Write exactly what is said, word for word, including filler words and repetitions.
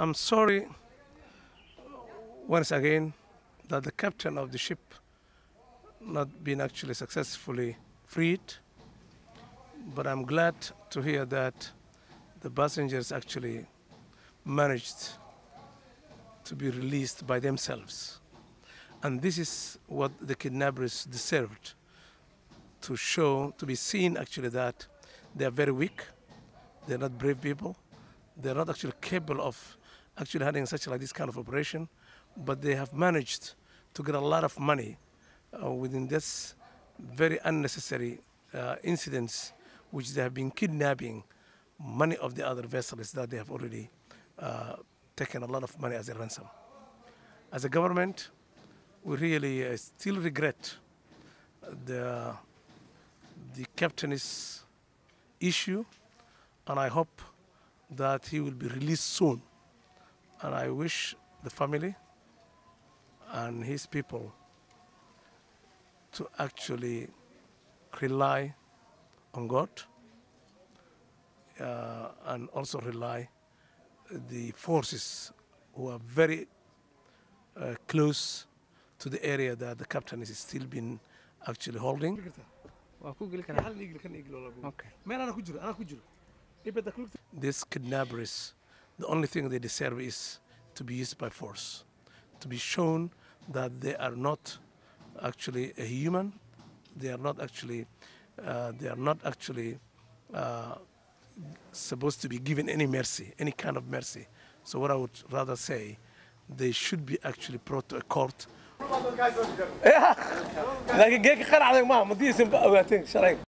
I'm sorry once again that the captain of the ship not been actually successfully freed, but I'm glad to hear that the passengers actually managed to be released by themselves. And this is what the kidnappers deserved, to show, to be seen actually that they are very weak, they are not brave people, they are not actually capable of actually having such like this kind of operation, but they have managed to get a lot of money uh, within this very unnecessary uh, incidents, which they have been kidnapping many of the other vessels that they have already uh, taken a lot of money as a ransom. As a government, we really uh, still regret the, the captain's issue, and I hope that he will be released soon. And I wish the family and his people to actually rely on God uh, and also rely the forces who are very uh, close to the area that the captain is still been actually holding. Okay. These kidnappers, the only thing they deserve is to be used by force, to be shown that they are not actually a human, they are not actually, uh, they are not actually uh, supposed to be given any mercy, any kind of mercy. So what I would rather say, they should be actually brought to a court.